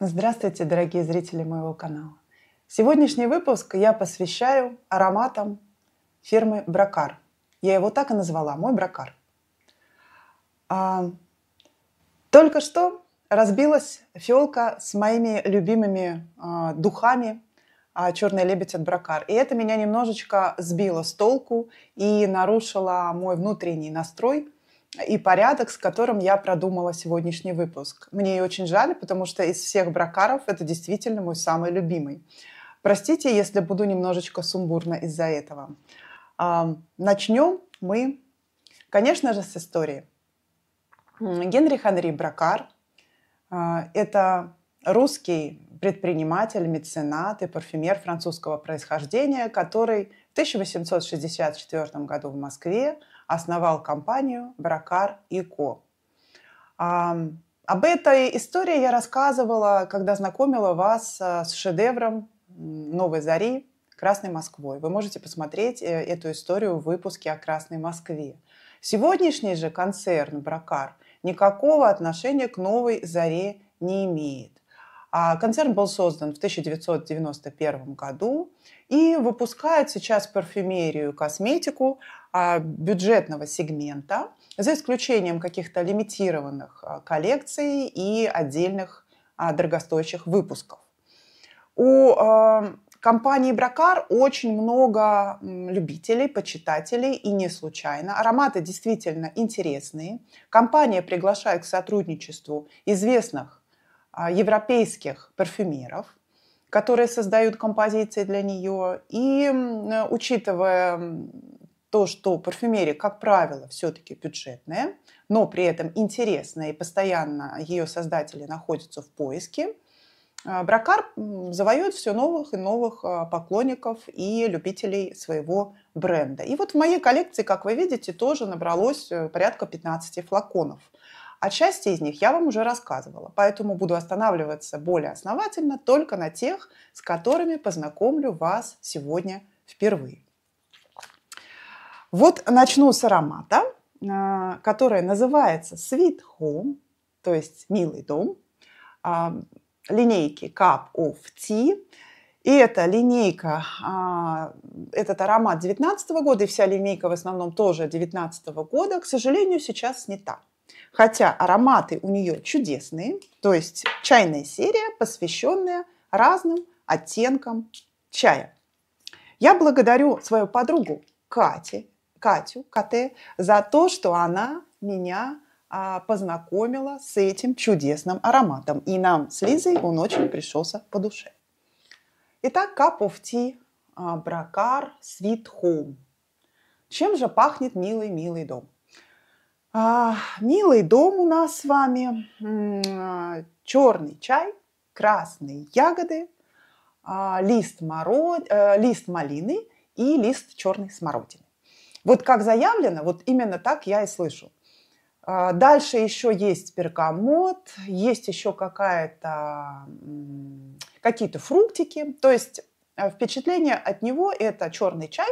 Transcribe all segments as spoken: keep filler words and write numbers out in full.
Здравствуйте, дорогие зрители моего канала. Сегодняшний выпуск я посвящаю ароматам фирмы Брокар. Я его так и назвала, мой Брокар. А, только что разбилась фиолка с моими любимыми а, духами а, «Черный лебедь» от Брокар. И это меня немножечко сбило с толку и нарушило мой внутренний настрой и порядок, с которым я продумала сегодняшний выпуск. Мне ее очень жаль, потому что из всех брокаров это действительно мой самый любимый. Простите, если буду немножечко сумбурна из-за этого. А, начнем мы, конечно же, с истории. Генрих Анри Брокар а, – это русский предприниматель, меценат и парфюмер французского происхождения, который в тысяча восемьсот шестьдесят четвёртом году в Москве основал компанию «Брокар и Ко». А, об этой истории я рассказывала, когда знакомила вас с шедевром «Новой Зари» «Красной Москвой». Вы можете посмотреть эту историю в выпуске о «Красной Москве». Сегодняшний же концерн «Брокар» никакого отношения к «Новой Заре» не имеет. А концерн был создан в тысяча девятьсот девяносто первом году и выпускает сейчас парфюмерию, косметику бюджетного сегмента, за исключением каких-то лимитированных коллекций и отдельных дорогостоящих выпусков. У компании Брокар очень много любителей, почитателей, и не случайно. Ароматы действительно интересные. Компания приглашает к сотрудничеству известных европейских парфюмеров, которые создают композиции для нее. И учитывая то, что парфюмерия, как правило, все-таки бюджетная, но при этом интересная, и постоянно ее создатели находятся в поиске, Брокар завоюет все новых и новых поклонников и любителей своего бренда. И вот в моей коллекции, как вы видите, тоже набралось порядка пятнадцати флаконов. О части из них я вам уже рассказывала, поэтому буду останавливаться более основательно только на тех, с которыми познакомлю вас сегодня впервые. Вот начну с аромата, который называется Sweet Home, то есть «Милый дом», линейки Cup of Tea. И эта линейка, этот аромат девятнадцатого года, и вся линейка в основном тоже девятнадцатого года, к сожалению, сейчас снята. Хотя ароматы у нее чудесные, то есть чайная серия, посвященная разным оттенкам чая. Я благодарю свою подругу Кати, Катю Кате, за то, что она меня а, познакомила с этим чудесным ароматом. И нам с Лизой он очень пришелся по душе. Итак, Cup of Tea, Брокар, Sweet Home. Чем же пахнет милый-милый дом? А, милый дом у нас с вами, черный чай, красные ягоды, а, лист, мород... а, лист малины и лист черной смородины. Вот как заявлено, вот именно так я и слышу. А, дальше еще есть бергамот, есть еще какая-то, какие-то фруктики. То есть впечатление от него это черный чай,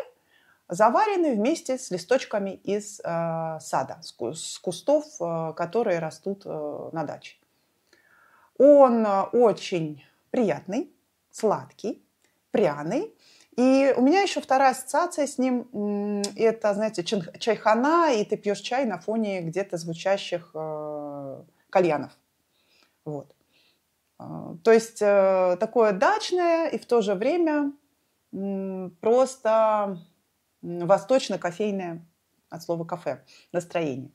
заварены вместе с листочками из э, сада, с кустов, э, которые растут э, на даче. Он очень приятный, сладкий, пряный. И у меня еще вторая ассоциация с ним – это, знаете, чайхана, и ты пьешь чай на фоне где-то звучащих э, кальянов. Вот. То есть э, такое дачное и в то же время э, просто... восточно-кофейное, от слова кафе, настроение.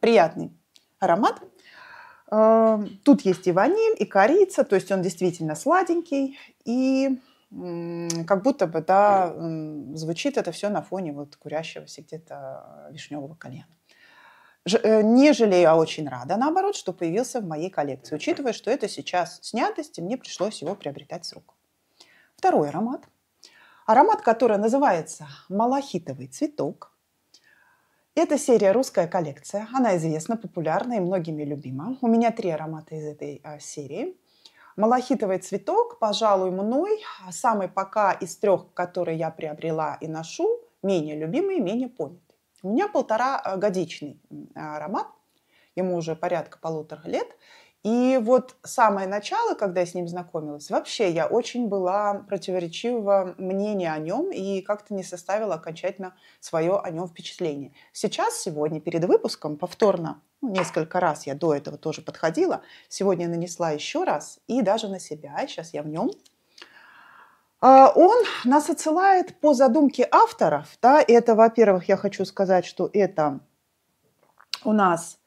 Приятный аромат. Тут есть и ваниль, и корица, то есть он действительно сладенький. И как будто бы, да, звучит это все на фоне вот курящегося где-то вишневого кальяна. Не жалею, а очень рада, наоборот, что появился в моей коллекции, учитывая, что это сейчас снятость, и мне пришлось его приобретать с рук. Второй аромат. Аромат, который называется «Малахитовый цветок». Это серия «Русская коллекция». Она известна, популярна и многими любима. У меня три аромата из этой серии. «Малахитовый цветок», пожалуй, мной самый пока из трех, которые я приобрела и ношу, менее любимый и менее понятый. У меня полторагодичный аромат. Ему уже порядка полутора лет. И вот самое начало, когда я с ним знакомилась, вообще я очень была противоречивого мнения о нем и как-то не составила окончательно свое о нем впечатление. Сейчас, сегодня, перед выпуском, повторно, ну, несколько раз я до этого тоже подходила, сегодня нанесла еще раз и даже на себя, сейчас я в нем. Он нас отсылает по задумке авторов, да, это, во-первых, я хочу сказать, что это у нас...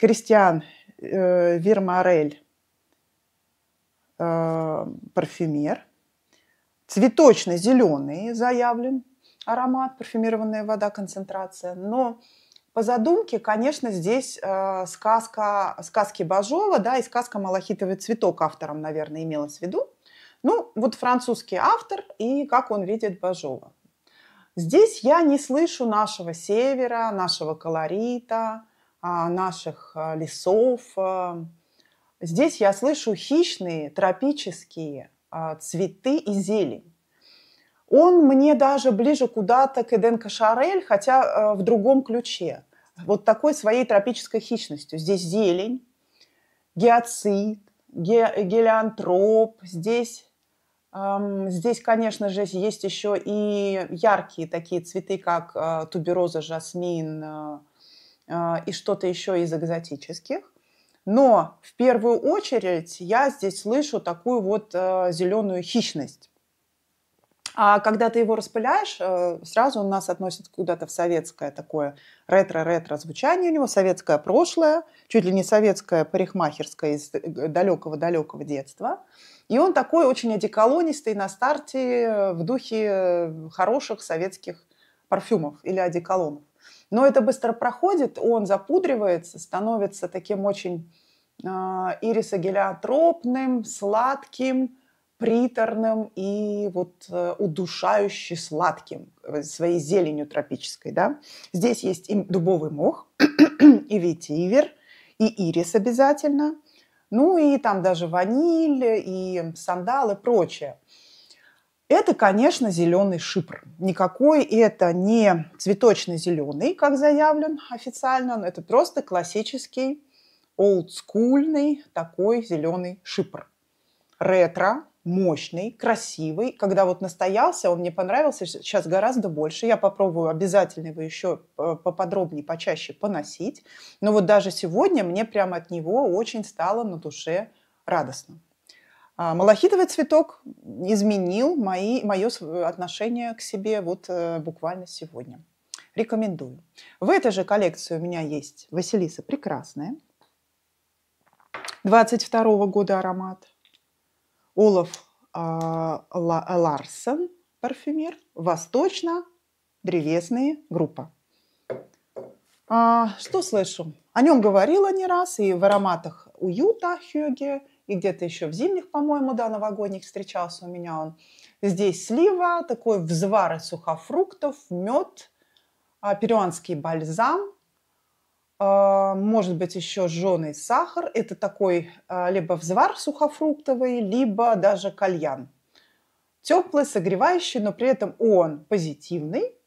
Кристиан э, Вермарель, э, парфюмер. Цветочно-зеленый заявлен аромат, парфюмированная вода, концентрация. Но по задумке, конечно, здесь э, сказка, сказки Бажова, да, и сказка «Малахитовый цветок» автором, наверное, имелась в виду. Ну, вот французский автор и как он видит Бажова. Здесь я не слышу нашего севера, нашего колорита, наших лесов. Здесь я слышу хищные тропические цветы и зелень. Он мне даже ближе куда-то к Эден Кашарель, хотя в другом ключе. Вот такой своей тропической хищностью. Здесь зелень, гиацинт, гелиантроп. Здесь, здесь, конечно же, есть еще и яркие такие цветы, как тубероза, жасмин, и что-то еще из экзотических. Но в первую очередь я здесь слышу такую вот зеленую хищность. А когда ты его распыляешь, сразу он нас относит куда-то в советское такое ретро-ретро звучание у него, советское прошлое, чуть ли не советское парикмахерское из далекого-далекого детства. И он такой очень одеколонистый на старте в духе хороших советских парфюмов или одеколонов. Но это быстро проходит, он запудривается, становится таким очень э, ирисогелиотропным, сладким, приторным и вот э, удушающе сладким своей зеленью тропической. Да? Здесь есть и дубовый мох, и ветивер, и ирис обязательно, ну и там даже ваниль, и сандал, и прочее. Это, конечно, зеленый шипр. Никакой это не цветочно-зеленый, как заявлен официально, но это просто классический, олдскульный такой зеленый шипр. Ретро, мощный, красивый. Когда вот настоялся, он мне понравился сейчас гораздо больше. Я попробую обязательно его еще поподробнее, почаще поносить. Но вот даже сегодня мне прямо от него очень стало на душе радостно. Малахитовый цветок изменил мои, мое отношение к себе вот буквально сегодня. Рекомендую. В этой же коллекции у меня есть Василиса Прекрасная, двадцать второго года аромат. Олаф Ларсен, парфюмер. Восточно-древесные группа. Что слышу? О нем говорила не раз и в ароматах уюта Хёге. И где-то еще в зимних, по-моему, да, новогодних встречался у меня он. Здесь слива, такой взвар из сухофруктов, мед, перуанский бальзам, может быть, еще жженый сахар. Это такой либо взвар сухофруктовый, либо даже кальян. Теплый, согревающий, но при этом он позитивный.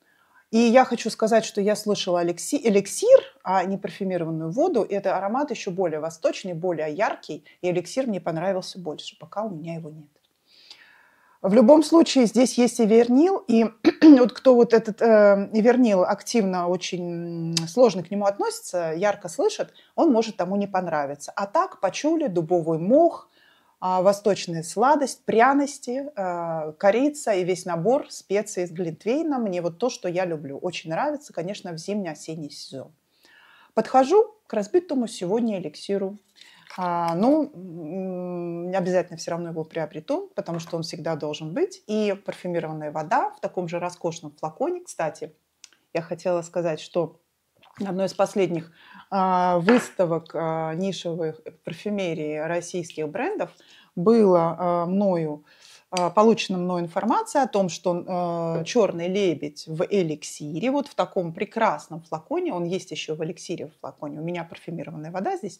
И я хочу сказать, что я слышала эликсир, а не парфюмированную воду. Это аромат еще более восточный, более яркий. И эликсир мне понравился больше, пока у меня его нет. В любом случае, здесь есть и вернил. И вот кто вот этот э, вернил активно, очень сложно к нему относится, ярко слышит, он может тому не понравиться. А так, пачули, дубовый мох, э, восточная сладость, пряности, э, корица и весь набор специй с глинтвейном. Мне вот то, что я люблю. Очень нравится, конечно, в зимний-осенний сезон. Подхожу к разбитому сегодня эликсиру. А, ну, обязательно все равно его приобрету, потому что он всегда должен быть. И парфюмированная вода в таком же роскошном флаконе. Кстати, я хотела сказать, что на одной из последних а, выставок а, нишевых парфюмерии российских брендов была а, мною, а, получена мною информация о том, что а, черный лебедь в эликсире, вот в таком прекрасном флаконе, он есть еще в эликсире в флаконе, у меня парфюмированная вода здесь,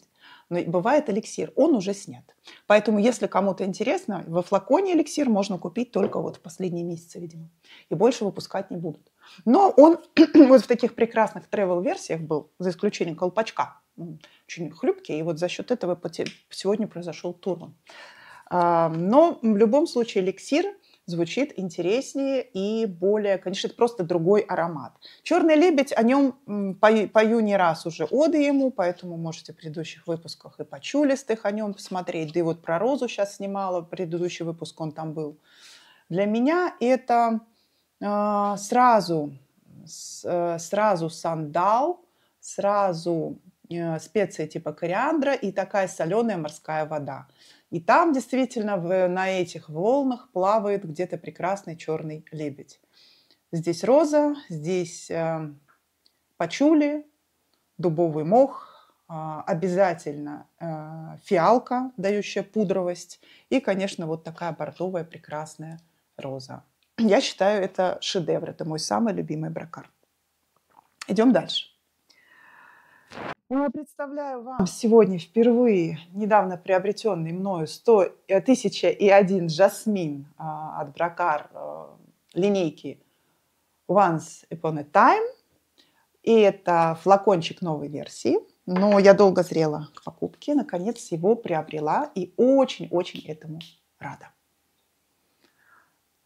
но бывает эликсир, он уже снят. Поэтому, если кому-то интересно, во флаконе эликсир можно купить только вот в последние месяцы, видимо, и больше выпускать не будут. Но он вот в таких прекрасных тревел-версиях был, за исключением колпачка. очень хрупкие, и вот за счет этого сегодня произошел турн. Но в любом случае эликсир звучит интереснее и более, конечно, это просто другой аромат. «Черный лебедь», о нем пою, пою не раз уже оды ему, поэтому можете в предыдущих выпусках и по чулистых о нем посмотреть. Да и вот про розу сейчас снимала, предыдущий выпуск он там был. Для меня это э, сразу, с, э, сразу сандал, сразу э, специи типа кориандра и такая соленая морская вода. И там действительно в, на этих волнах плавает где-то прекрасный черный лебедь. Здесь роза, здесь э, пачули, дубовый мох, э, обязательно э, фиалка, дающая пудровость, и, конечно, вот такая бордовая прекрасная роза. Я считаю, это шедевр, это мой самый любимый брокар. Идем дальше. Я представляю вам сегодня впервые недавно приобретенный мною тысяча и один Jasmine от Брокар линейки Once Upon a Time. И это флакончик новой версии. Но я долго зрела к покупке, наконец его приобрела и очень-очень этому рада.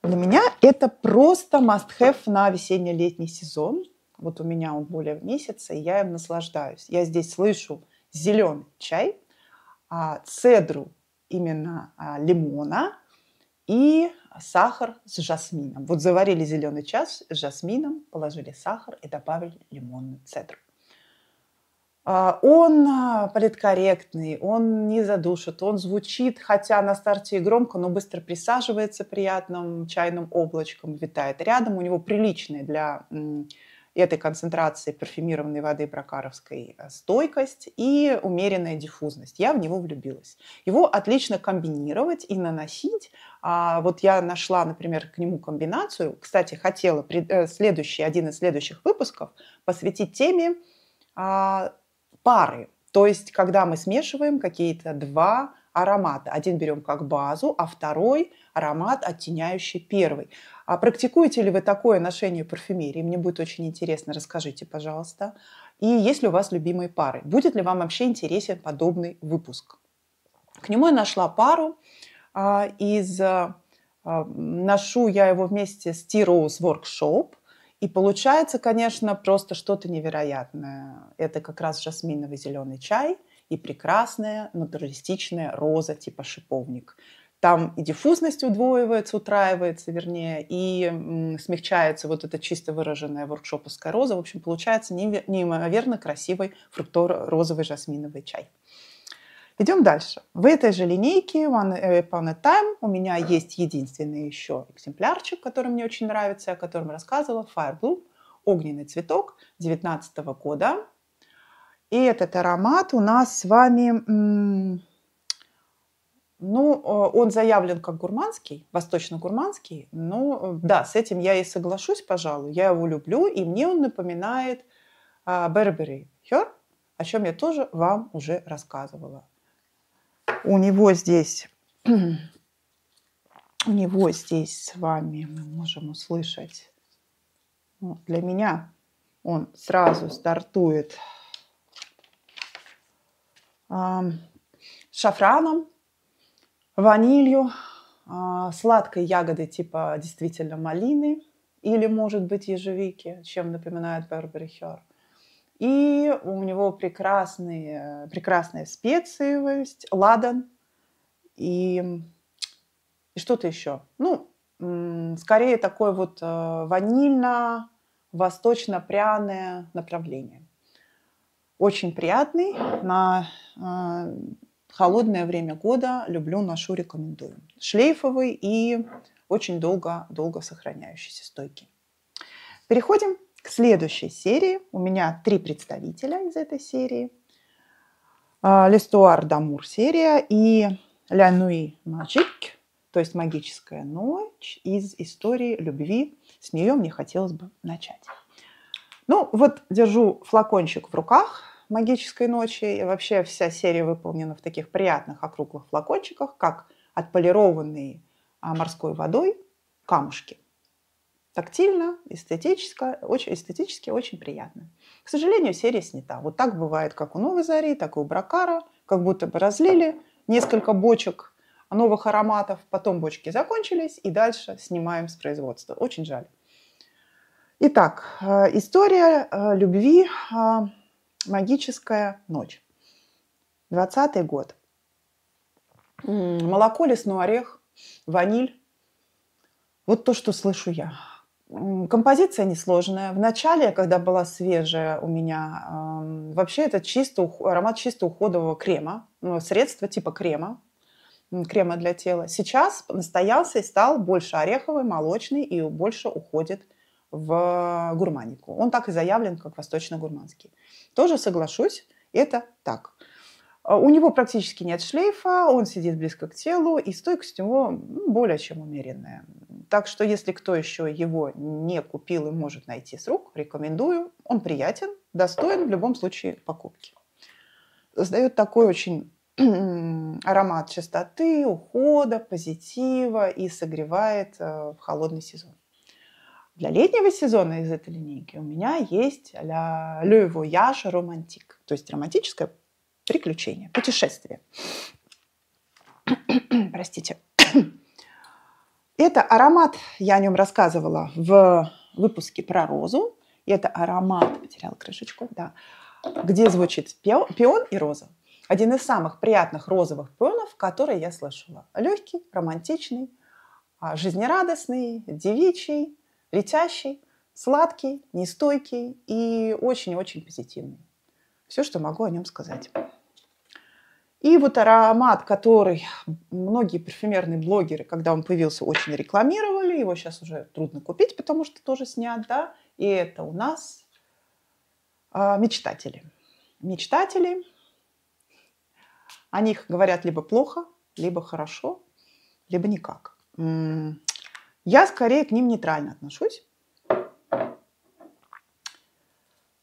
Для меня это просто must-have на весенне-летний сезон. Вот у меня он более месяца, и я им наслаждаюсь. Я здесь слышу зеленый чай, цедру именно лимона и сахар с жасмином. Вот заварили зеленый чай с жасмином, положили сахар и добавили лимонную цедру. Он политкорректный, он не задушит, он звучит, хотя на старте и громко, но быстро присаживается приятным чайным облачком, витает рядом. У него приличный для... этой концентрации парфюмированной воды брокаровской стойкость и умеренная диффузность. Я в него влюбилась. Его отлично комбинировать и наносить. Вот я нашла, например, к нему комбинацию. Кстати, хотела следующий, один из следующих выпусков посвятить теме пары. То есть, когда мы смешиваем какие-то два аромата. Один берем как базу, а второй аромат, оттеняющий первый. А практикуете ли вы такое ношение парфюмерии? Мне будет очень интересно, расскажите, пожалуйста. И есть ли у вас любимые пары? Будет ли вам вообще интересен подобный выпуск? К нему я нашла пару. А, из, а, ношу я его вместе с Ти Роуз Workshop. И получается, конечно, просто что-то невероятное. Это как раз жасминовый зеленый чай и прекрасная натуралистичная роза типа шиповник. Там и диффузность удваивается, утраивается, вернее, и смягчается вот эта чисто выраженная воркшоповская роза. В общем, получается неимоверно красивый фрукторо-розовый жасминовый чай. Идем дальше. В этой же линейке One Upon a Time у меня есть единственный еще экземплярчик, который мне очень нравится, о котором рассказывала, Firebloom, огненный цветок две тысячи девятнадцатого года. И этот аромат у нас с вами, ну, он заявлен как гурманский, восточно-гурманский. Ну, да, с этим я и соглашусь, пожалуй. Я его люблю, и мне он напоминает Burberry Her, о чем я тоже вам уже рассказывала. У него здесь, у него здесь с вами мы можем услышать. Для меня он сразу стартует шафраном, ванилью, сладкой ягодой типа действительно малины или, может быть, ежевики, чем напоминает Burberry Her. И у него прекрасные, прекрасная специевость, ладан и, и что-то еще. Ну, скорее такое вот ванильно-восточно-пряное направление. Очень приятный, на э, холодное время года люблю, ношу, рекомендую. Шлейфовый и очень долго-долго сохраняющийся, стойкий. Переходим к следующей серии. У меня три представителя из этой серии. L'histoire d'amour серия и La Nuit Magique, то есть магическая ночь из истории любви. С нее мне хотелось бы начать. Ну, вот держу флакончик в руках магической ночи. И вообще вся серия выполнена в таких приятных округлых флакончиках, как отполированные морской водой камушки. Тактильно, эстетически, очень, эстетически очень приятно. К сожалению, серия снята. Вот так бывает как у «Новой Зари», так и у Брокара. Как будто бы разлили несколько бочек новых ароматов, потом бочки закончились, и дальше снимаем с производства. Очень жаль. Итак, история любви, магическая ночь. двадцатый год. Молоко, лесной орех, ваниль. Вот то, что слышу я. Композиция несложная. В начале, когда была свежая у меня, э, вообще это чисто, аромат чисто уходового крема, ну, средства типа крема, крема для тела. Сейчас настоялся и стал больше ореховый, молочный и больше уходит в гурманику. Он так и заявлен, как восточно-гурманский. Тоже соглашусь, это так. У него практически нет шлейфа, он сидит близко к телу, и стойкость у него более чем умеренная. Так что, если кто еще его не купил и может найти с рук, рекомендую. Он приятен, достоин в любом случае покупки. Создает такой очень аромат чистоты, ухода, позитива и согревает в холодный сезон. Для летнего сезона из этой линейки у меня есть Люй Яша Романтик, то есть романтическое приключение, путешествие. Простите. Это аромат, я о нем рассказывала в выпуске про розу. Это аромат, потеряла крышечку, да, где звучит пион и роза. Один из самых приятных розовых пионов, которые я слышала. Легкий, романтичный, жизнерадостный, девичий, летящий, сладкий, нестойкий и очень-очень позитивный. Все, что могу о нем сказать. И вот аромат, который многие парфюмерные блогеры, когда он появился, очень рекламировали. Его сейчас уже трудно купить, потому что тоже снят, да. И это у нас а, мечтатели. Мечтатели. О них говорят либо плохо, либо хорошо, либо никак. Я скорее к ним нейтрально отношусь.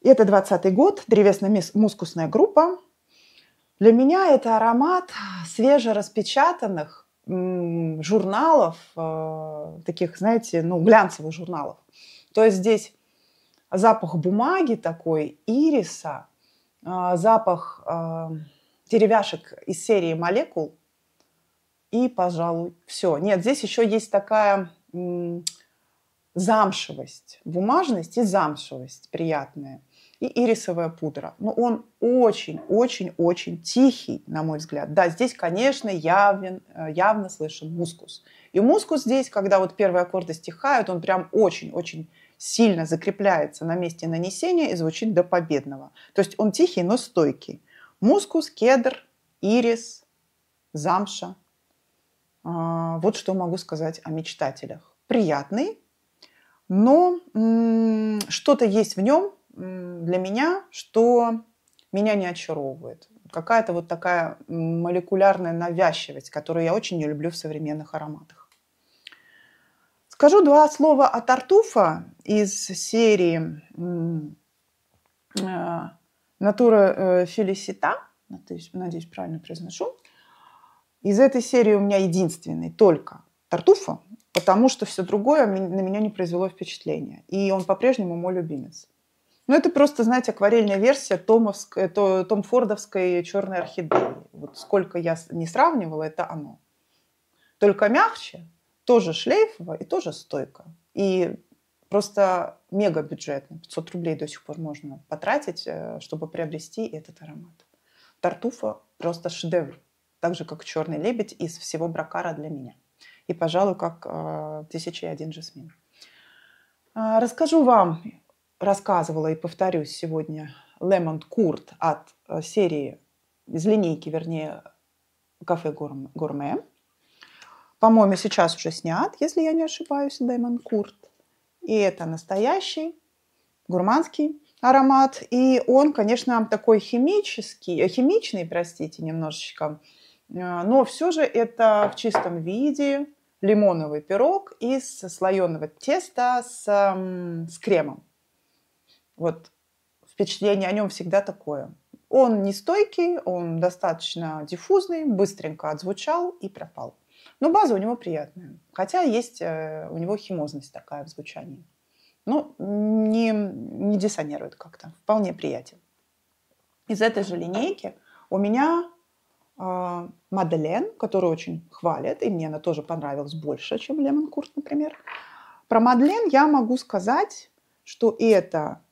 Это двадцатый год, древесно-мускусная группа. Для меня это аромат свежераспечатанных журналов, таких, знаете, ну, глянцевых журналов. То есть здесь запах бумаги такой, ириса, запах деревяшек из серии молекул и, пожалуй, все. Нет, здесь еще есть такая замшевость, бумажность и замшевость приятная. И ирисовая пудра. Но он очень-очень-очень тихий, на мой взгляд. Да, здесь, конечно, явен, явно слышен мускус. И мускус здесь, когда вот первые аккорды стихают, он прям очень-очень сильно закрепляется на месте нанесения и звучит до победного. То есть он тихий, но стойкий. Мускус, кедр, ирис, замша. Вот что могу сказать о мечтателях. Приятный, но что-то есть в нем, для меня, что меня не очаровывает. Какая-то вот такая молекулярная навязчивость, которую я очень не люблю в современных ароматах. Скажу два слова о Tartufo из серии Natura Felicita. Надеюсь, правильно произношу. Из этой серии у меня единственный только Tartufo, потому что все другое на меня не произвело впечатления. И он по-прежнему мой любимец. Ну, это просто, знаете, акварельная версия томовской, то, Том Фордовской «Черной орхидеи». Вот сколько я не сравнивала, это оно. Только мягче, тоже шлейфово и тоже стойко. И просто мега бюджетно. пятьсот рублей до сих пор можно потратить, чтобы приобрести этот аромат. Tartufo просто шедевр. Так же, как «Черный лебедь» из всего Брокара для меня. И, пожалуй, как тысяча один Jasmine. Расскажу вам... Рассказывала и повторюсь сегодня Lemon Curd от серии, из линейки, вернее, Кафе Гурме. По-моему, сейчас уже снят, если я не ошибаюсь, Lemon Curd. И это настоящий гурманский аромат. И он, конечно, такой химический, химичный, простите, немножечко. Но все же это в чистом виде лимоновый пирог из слоеного теста с, с кремом. Вот впечатление о нем всегда такое. Он не стойкий, он достаточно диффузный, быстренько отзвучал и пропал. Но база у него приятная. Хотя есть э, у него химозность такая в звучании. Но не, не диссонирует как-то. Вполне приятен. Из этой же линейки у меня э, Madeleine, которую очень хвалят. И мне она тоже понравилась больше, чем Lemon Curd, например. Про Madeleine я могу сказать, что это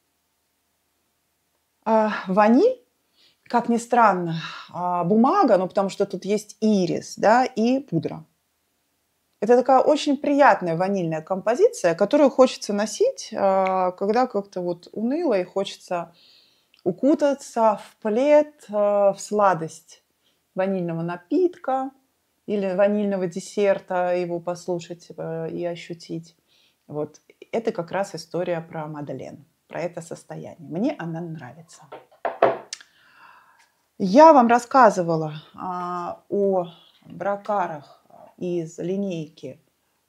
э, ваниль. Как ни странно, бумага, ну, потому что тут есть ирис, да, и пудра. Это такая очень приятная ванильная композиция, которую хочется носить, когда как-то вот уныло и хочется укутаться в плед, в сладость ванильного напитка или ванильного десерта, его послушать и ощутить. Вот. Это как раз история про Madeleine, про это состояние. Мне она нравится. Я вам рассказывала а, о брокарах из линейки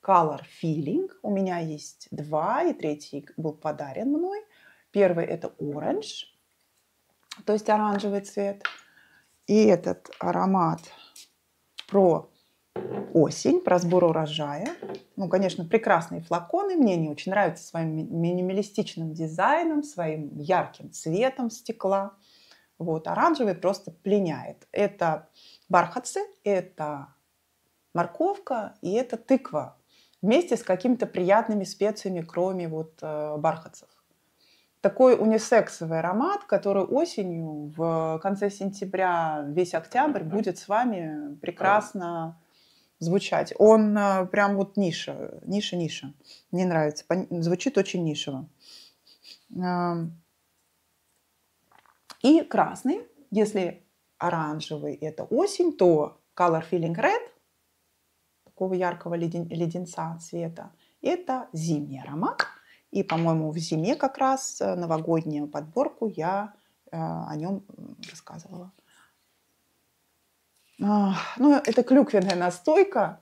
Color Feeling. У меня есть два, и третий был подарен мной. Первый – это Orange, то есть оранжевый цвет. И этот аромат про осень, про сбор урожая. Ну, конечно, прекрасные флаконы. Мне они очень нравятся своим минималистичным дизайном, своим ярким цветом стекла. Вот, оранжевый просто пленяет. Это бархатцы, это морковка и это тыква. Вместе с какими-то приятными специями, кроме вот э, бархатцев. Такой унисексовый аромат, который осенью, в конце сентября, весь октябрь будет с вами прекрасно звучать. Он э, прям вот ниша, ниша, ниша. Мне нравится, звучит очень нишево. И красный, если оранжевый это осень, то Color Feeling Red, такого яркого леден, леденца цвета, это зимний аромат. И, по-моему, в зиме как раз новогоднюю подборку я э, о нем рассказывала. А, ну, это клюквенная настойка.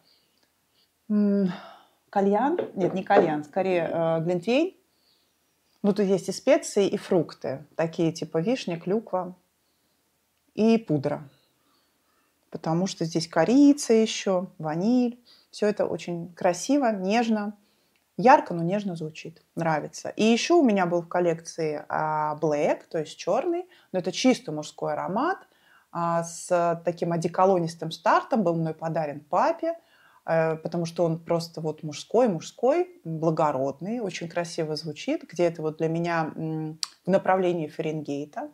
Кальян, нет, не кальян, скорее э, глинтвейн. Ну, тут есть и специи, и фрукты. Такие типа вишня, клюква и пудра. Потому что здесь корица еще, ваниль. Все это очень красиво, нежно. Ярко, но нежно звучит. Нравится. И еще у меня был в коллекции Black, то есть черный. Но это чисто мужской аромат. С таким одеколонистым стартом был мной подарен папе. Потому что он просто вот мужской, мужской, благородный, очень красиво звучит, где-то вот для меня в направлении Фаренгейта.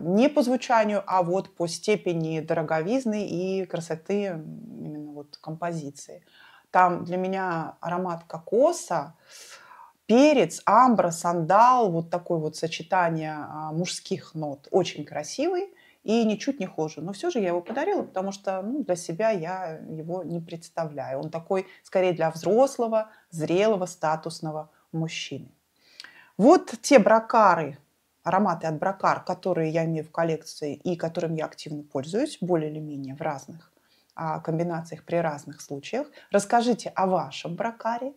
Не по звучанию, а вот по степени дороговизны и красоты именно вот композиции. Там для меня аромат кокоса, перец, амбра, сандал, вот такое вот сочетание мужских нот, очень красивый. И ничуть не хожу. Но все же я его подарила, потому что ну, для себя я его не представляю. Он такой, скорее, для взрослого, зрелого, статусного мужчины. Вот те брокары, ароматы от брокар, которые я имею в коллекции и которым я активно пользуюсь, более или менее в разных а, комбинациях при разных случаях. Расскажите о вашем брокаре.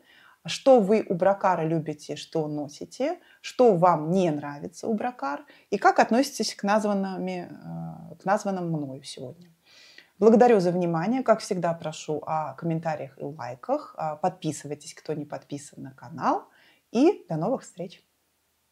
Что вы у брокара любите, что носите, что вам не нравится у брокар и как относитесь к, названными, к названным мною сегодня. Благодарю за внимание. Как всегда, прошу о комментариях и лайках. Подписывайтесь, кто не подписан на канал. И до новых встреч!